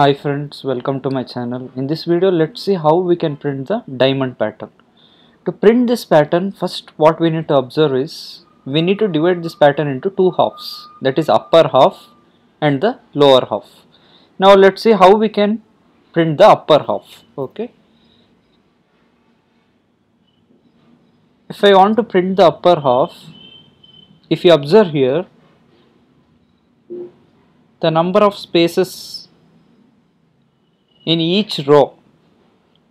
Hi friends, welcome to my channel. In this video, let's see how we can print the diamond pattern. To print this pattern, first what we need to observe is we need to divide this pattern into two halves, that is upper half and the lower half. Now let's see how we can print the upper half. Okay. If I want to print the upper half, if you observe here, the number of spaces in each row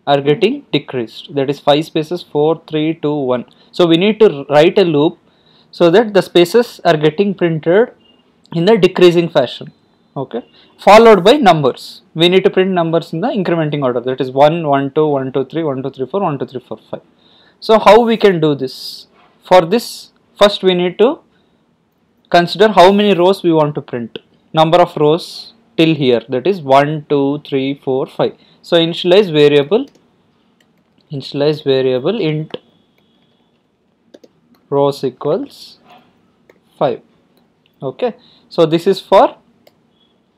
are getting decreased, that is 5 spaces, 4, 3, 2, 1. So we need to write a loop so that the spaces are getting printed in a decreasing fashion, okay, followed by numbers. We need to print numbers in the incrementing order, that is 1, 1, 2, 1, 2, 3, 1, 2, 3, 4, 1, 2, 3, 4, 5. So how we can do this? For this, first we need to consider how many rows we want to print, number of rows till here, that is 1 2 3 4 5. So initialize variable int rows equals 5. Okay, so this is for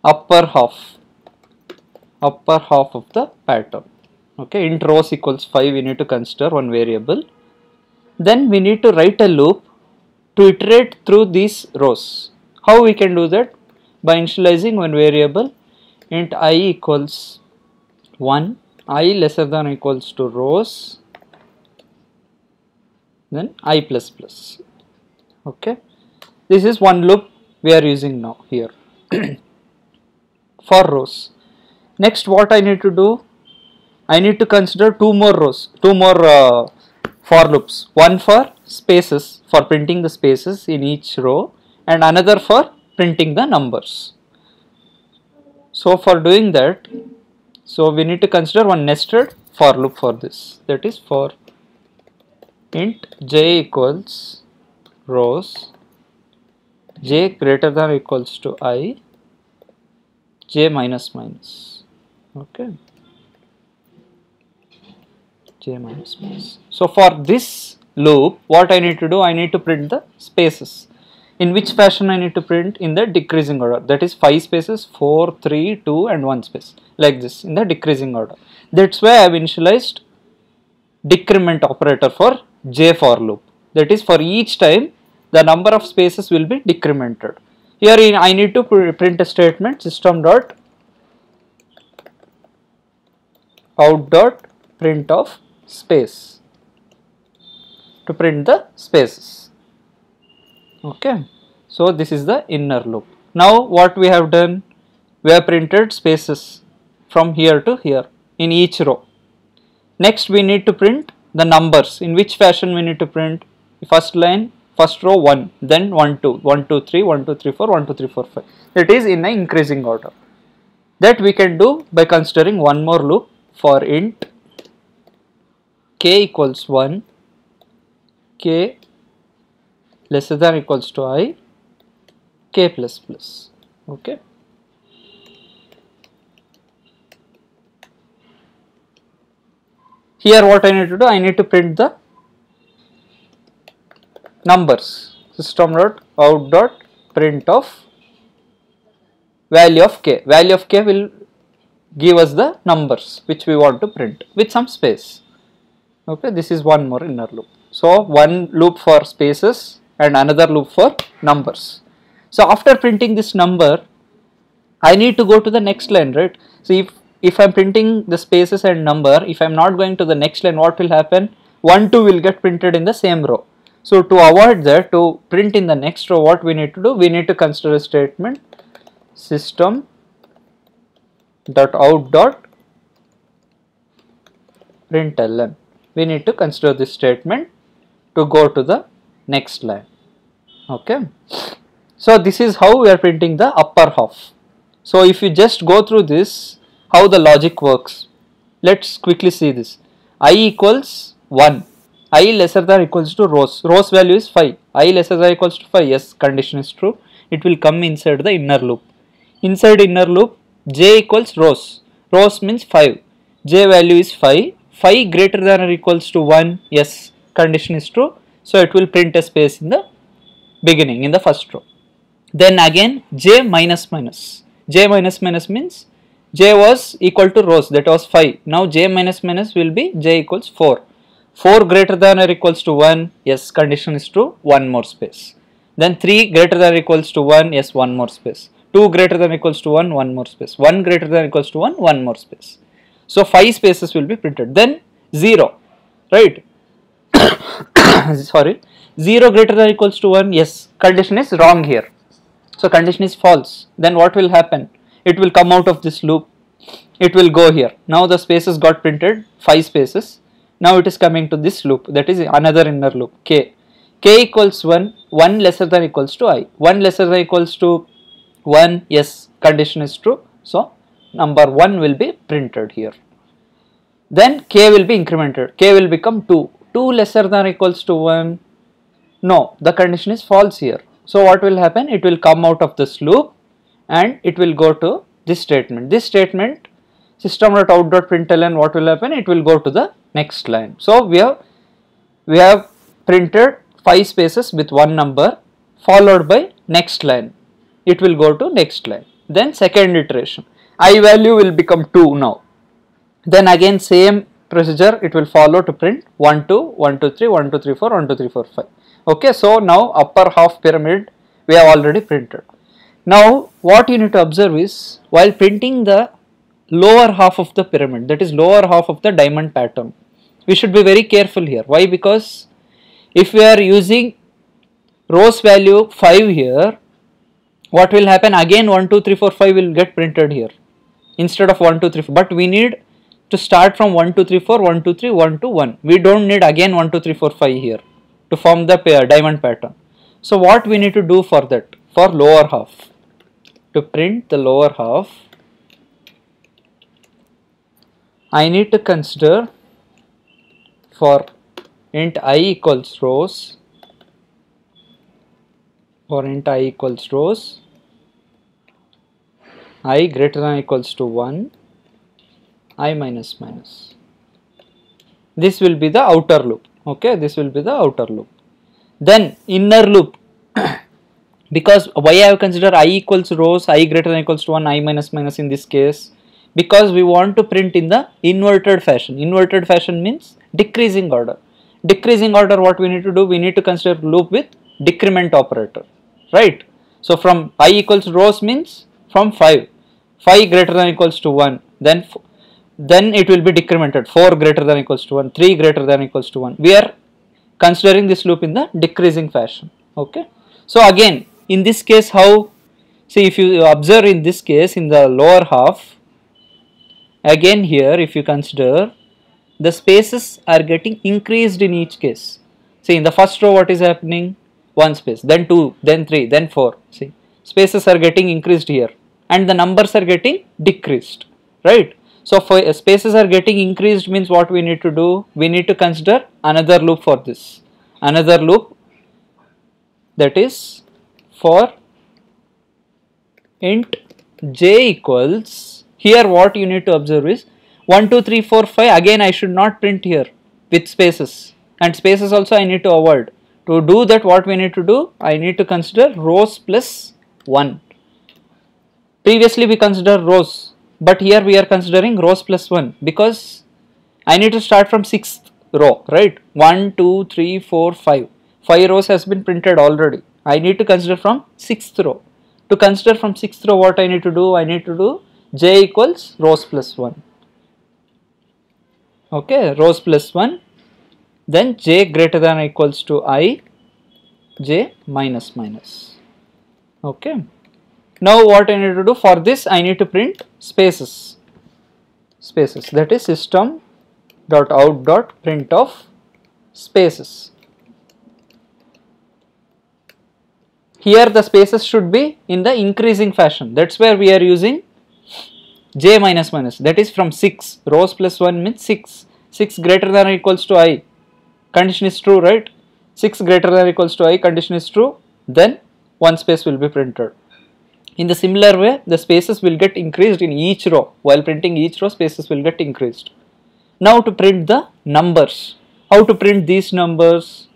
upper half of the pattern. Okay, int rows equals 5, we need to consider one variable, then we need to write a loop to iterate through these rows. How we can do that? By initializing one variable int I equals 1, I lesser than or equals to rows, then I plus plus. Okay, this is one loop we are using now here for rows. Next, what I need to do, I need to consider two more for loops, one for spaces, for printing the spaces in each row, and another for printing the numbers. So for doing that, so we need to consider one nested for loop for this, that is for int j equals rows, j greater than or equals to I, j minus minus. Okay, j minus minus. So for this loop, what I need to do, I need to print the spaces. In which fashion I need to print? In the decreasing order, that is 5 spaces, 4, 3, 2 and 1 space, like this in the decreasing order. That's why I have initialized decrement operator for j for loop, that is for each time the number of spaces will be decremented. Here I need to print a statement system.out.print of space to print the spaces. Okay, so this is the inner loop. Now what we have done, we have printed spaces from here to here in each row. Next we need to print the numbers. In which fashion we need to print? First line, first row 1, then 1, 2, 1, 2, 3, 1, 2, 3, 4, 1, 2, 3, 4, 5. That is in an increasing order. That we can do by considering one more loop for int k equals 1, k lesser than or equals to I, k plus plus. Okay, here what I need to do, I need to print the numbers, system.out.print of value of k. Value of k will give us the numbers which we want to print with some space. Okay, this is one more inner loop. So one loop for spaces and another loop for numbers. So after printing this number, I need to go to the next line, right? So if I am printing the spaces and number, if I am not going to the next line, what will happen? 1, 2 will get printed in the same row. So to avoid that, to print in the next row, what we need to do? We need to consider a statement system.out.println. We need to consider this statement to go to the next line. Okay, so this is how we are printing the upper half. So if you just go through this, how the logic works, let's quickly see this. I equals 1, I lesser than or equals to rows, rows value is 5, I lesser than or equals to 5, yes, condition is true, it will come inside the inner loop. Inside inner loop, j equals rows, rows means 5, j value is 5, 5 greater than or equals to 1, yes, condition is true. So it will print a space in the beginning, in the first row. Then again j minus minus, j minus minus means j was equal to rows, that was 5. Now j minus minus will be j equals 4. 4 greater than or equals to 1, yes, condition is true, one more space. Then 3 greater than or equals to 1, yes, one more space. 2 greater than or equals to 1, one more space. 1 greater than or equals to 1, one more space. So 5 spaces will be printed. Then 0, right? Sorry, 0 greater than or equals to 1, yes, condition is wrong here. So condition is false. Then what will happen? It will come out of this loop, it will go here. Now the spaces got printed, 5 spaces. Now it is coming to this loop, that is another inner loop, k. K equals 1, 1 lesser than equals to I, 1 lesser than equals to 1, yes, condition is true. So number 1 will be printed here. Then k will be incremented, k will become 2, 2 lesser than equals to 1, no, the condition is false here. So what will happen? It will come out of this loop and it will go to this statement. This statement system.out.println, what will happen? It will go to the next line. So we have printed 5 spaces with one number followed by next line. It will go to next line. Then second iteration, I value will become 2 now. Then again same procedure, it will follow to print 1, 2, 1, 2, 3, 1, 2, 3, 4, 1, 2, 3, 4, 5. Okay, so now upper half pyramid we have already printed. Now what you need to observe is, while printing the lower half of the pyramid, that is lower half of the diamond pattern, we should be very careful here. Why? Because if we are using rows value 5 here, what will happen? Again 1, 2, 3, 4, 5 will get printed here instead of 1, 2, 3, 4. But we need to start from 1, 2, 3, 4, 1, 2, 3, 1, 2, 1. We don't need again 1, 2, 3, 4, 5 here to form the diamond pattern. So what we need to do for that, for lower half, to print the lower half, I need to consider for int I equals rows, I greater than or equals to 1, I minus minus. This will be the outer loop. Okay, this will be the outer loop. Then inner loop, because why I have considered I equals rows, I greater than or equals to 1, I minus minus in this case, because we want to print in the inverted fashion. Inverted fashion means decreasing order. Decreasing order, what we need to do, we need to consider loop with decrement operator, right? So from I equals rows means from 5 greater than or equals to 1, then it will be decremented, 4 greater than or equals to 1, 3 greater than or equals to 1. We are considering this loop in the decreasing fashion. Okay, so again in this case, how, see, if you observe in this case, in the lower half, again here if you consider, the spaces are getting increased in each case. See, in the first row what is happening? 1 space, then 2, then 3, then 4. See, spaces are getting increased here and the numbers are getting decreased, right? So for spaces are getting increased means what we need to do, we need to consider another loop for this, another loop, that is for int j equals, here what you need to observe is 1, 2, 3, 4, 5, again I should not print here with spaces, and spaces also I need to avoid. To do that, what we need to do, I need to consider rows plus 1. Previously we considered rows, but here we are considering rows plus 1, because I need to start from 6th row, right? 1, 2, 3, 4, 5. 5 rows has been printed already. I need to consider from 6th row. To consider from 6th row, what I need to do? I need to do j equals rows plus 1. Okay, rows plus 1. Then j greater than or equals to I, j minus minus. Okay. Now what I need to do for this, I need to print spaces. Spaces, that is system.out.print of spaces. Here the spaces should be in the increasing fashion. That's where we are using j minus minus. That is from 6. Rows plus 1 means 6. 6 greater than or equals to I. Condition is true, right? 6 greater than or equals to I, condition is true, then 1 space will be printed. In the similar way, the spaces will get increased in each row. While printing each row, spaces will get increased. Now to print the numbers. How to print these numbers?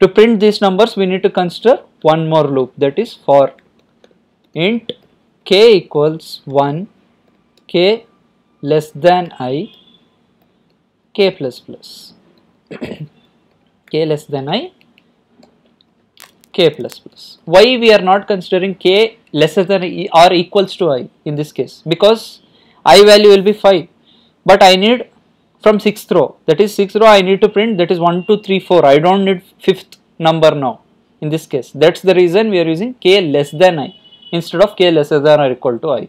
To print these numbers, we need to consider one more loop, that is for int k equals 1, k less than I, k plus plus, k less than I, k plus plus. Why we are not considering k lesser than or equals to I in this case? Because I value will be 5, but I need from 6th row, that is 6th row I need to print, that is 1, 2, 3, 4, I don't need 5th number now in this case. That's the reason we are using k less than I instead of k lesser than or equal to I.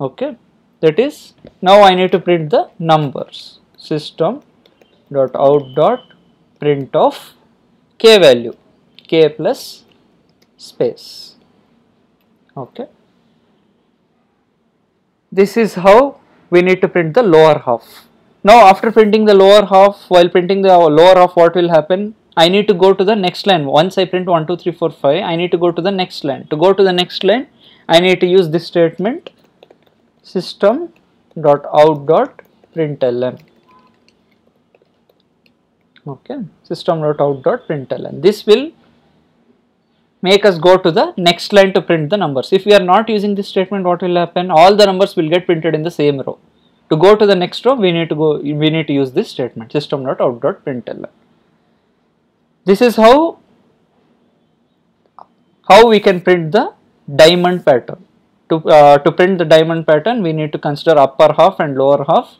Okay, that is, now I need to print the numbers, system dot out dot print of k value, k plus space. Okay, this is how we need to print the lower half. Now after printing the lower half, while printing the lower half, what will happen? I need to go to the next line. Once I print 1, 2, 3, 4, 5, I need to go to the next line. To go to the next line, I need to use this statement, system dot out dot println. Okay, system dot out dot println. This will make us go to the next line to print the numbers. If we are not using this statement, what will happen? All the numbers will get printed in the same row. To go to the next row, we need to use this statement, system dot out dot println. This is how we can print the diamond pattern. To print the diamond pattern, we need to consider upper half and lower half,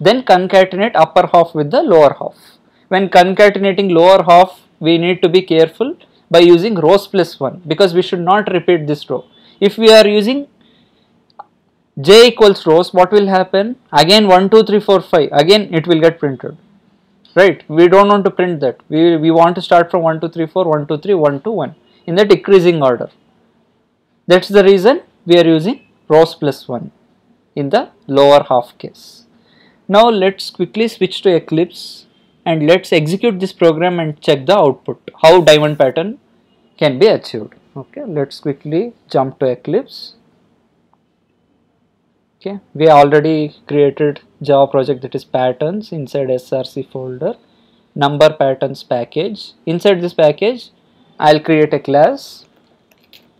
then concatenate upper half with the lower half. When concatenating lower half, we need to be careful by using rows plus 1, because we should not repeat this row. If we are using j equals rows, what will happen? Again 1, 2, 3, 4, 5, again it will get printed. Right, we don't want to print that. We want to start from 1, 2, 3, 4, 1, 2, 3, 1, 2, 1 in the decreasing order. That's the reason we are using rows plus 1 in the lower half case. Now let's quickly switch to Eclipse and let's execute this program and check the output, how diamond pattern can be achieved. Okay, let's quickly jump to Eclipse. Okay, we already created Java project, that is patterns, inside src folder, number patterns package. Inside this package, I'll create a class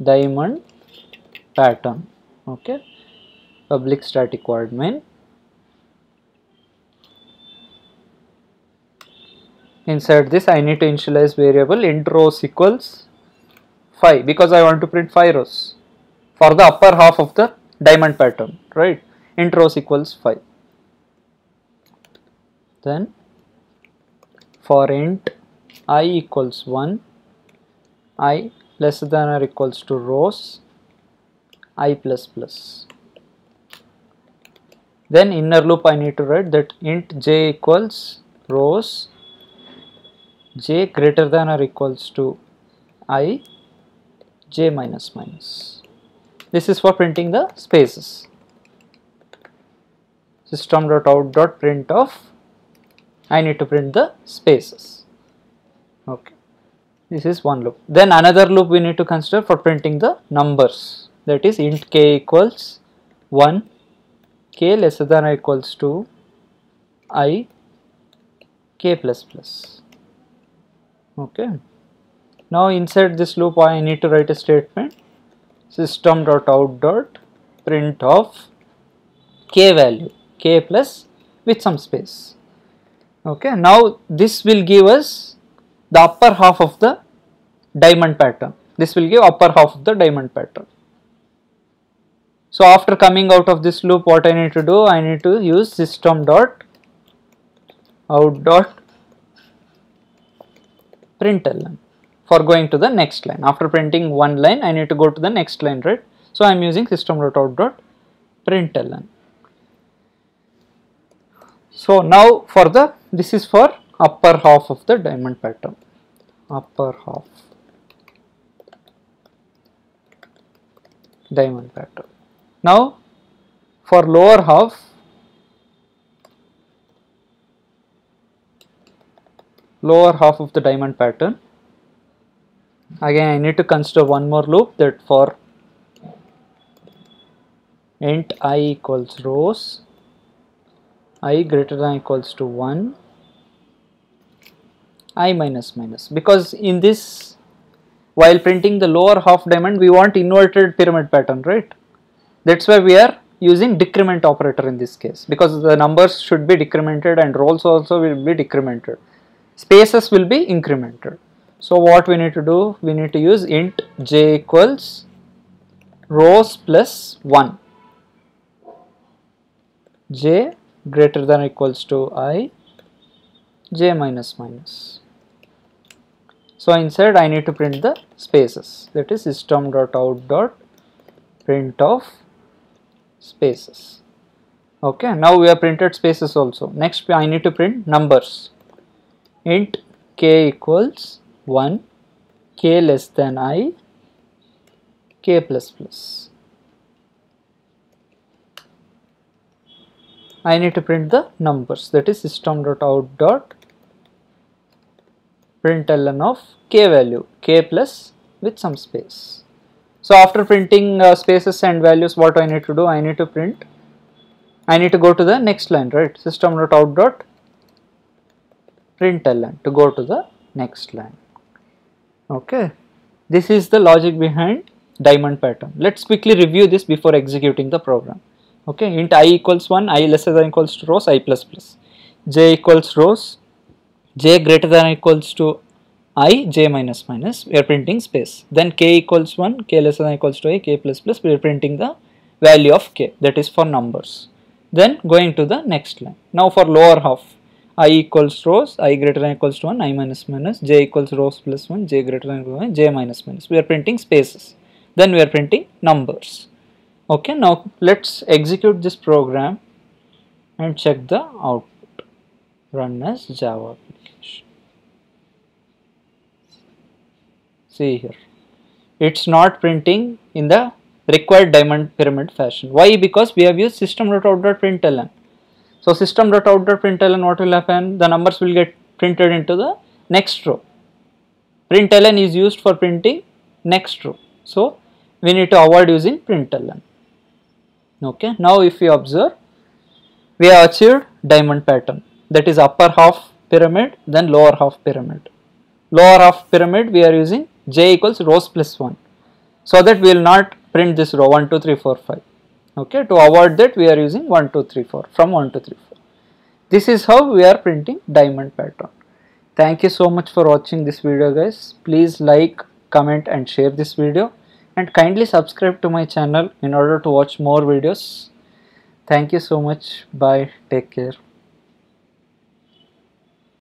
diamond pattern. Okay, public static void main. Inside this, I need to initialize variable int rows equals 5, because I want to print 5 rows for the upper half of the diamond pattern, right? Int rows equals 5. Then for int I equals 1, I less than or equals to rows, I plus plus. Then inner loop I need to write that int j equals rows, j greater than or equals to I, j minus minus. This is for printing the spaces. System dot out dot print of, I need to print the spaces. Okay, this is one loop. Then another loop we need to consider for printing the numbers, that is int k equals 1, k less than or equals to I, k plus plus. Okay, now inside this loop I need to write a statement, system dot out dot print of k value, k plus with some space. Okay, now this will give us the upper half of the diamond pattern. This will give upper half of the diamond pattern. So after coming out of this loop, what I need to do? I need to use system dot out dot println for going to the next line. After printing one line, I need to go to the next line, right? So I am using system dot out dot println. So now for the, this is for upper half of the diamond pattern, upper half diamond pattern. Now for lower half, lower half of the diamond pattern, again I need to consider one more loop, that for int I equals rows, I greater than or equals to 1, I minus minus, because in this, while printing the lower half diamond, we want inverted pyramid pattern, right? That's why we are using decrement operator in this case, because the numbers should be decremented and roles also will be decremented. Spaces will be incremented. So what we need to do, we need to use int j equals rows plus 1, j greater than or equals to I, j minus minus. So instead I need to print the spaces, that is system.out.print of spaces. Okay, now we have printed spaces also. Next I need to print numbers. Int k equals 1, k less than I, k plus plus. I need to print the numbers, that is system.out.println of k value, k plus with some space. So after printing spaces and values, what I need to do, I need to go to the next line, right, system.out.println to go to the next line. Okay, this is the logic behind diamond pattern. Let's quickly review this before executing the program. Okay, int I equals 1, I less than or equals to rows, I plus plus, j equals rows, j greater than or equals to I, j minus minus, we are printing space. Then k equals 1, k less than or equals to I, k plus plus, we are printing the value of k, that is for numbers. Then going to the next line. Now for lower half, I equals rows, I greater than or equals to 1, I minus minus, j equals rows plus 1, j greater than or equals to 1, j minus minus. We are printing spaces. Then we are printing numbers. Okay, now let's execute this program and check the output. Run as Java application. See here, it's not printing in the required diamond pyramid fashion. Why? Because we have used system.out.println. So system.out.println, what will happen? The numbers will get printed into the next row. Println is used for printing next row. So we need to avoid using println. Okay, now if you observe, we have achieved diamond pattern, that is upper half pyramid, then lower half pyramid. Lower half pyramid we are using j equals rows plus 1, so that we will not print this row 1, 2, 3, 4, 5. Okay, to avoid that we are using 1, 2, 3, 4, from 1 to 3, 4. This is how we are printing diamond pattern. Thank you so much for watching this video guys. Please like, comment and share this video, and kindly subscribe to my channel in order to watch more videos. Thank you so much. Bye. Take care.